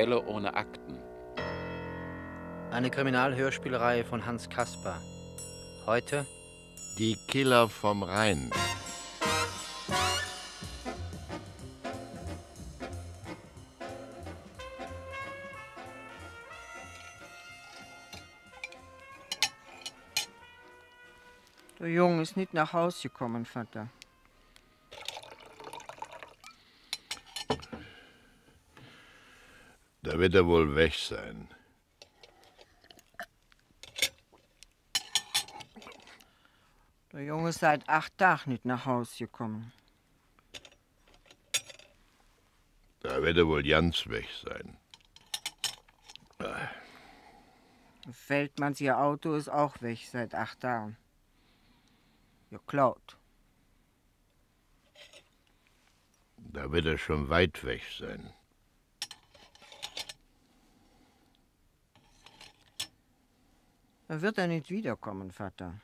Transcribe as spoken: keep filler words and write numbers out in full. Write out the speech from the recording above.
Fälle ohne Akten. Eine Kriminalhörspielreihe von Hans Kasper. Heute Die Killer vom Rhein. Der Junge ist nicht nach Hause gekommen, Vater. Da wird er wohl weg sein. Der Junge ist seit acht Tagen nicht nach Hause gekommen. Da wird er wohl ganz weg sein. Feldmanns ihr Auto ist auch weg seit acht Tagen. Geklaut. Da wird er schon weit weg sein. Da wird er nicht wiederkommen, Vater.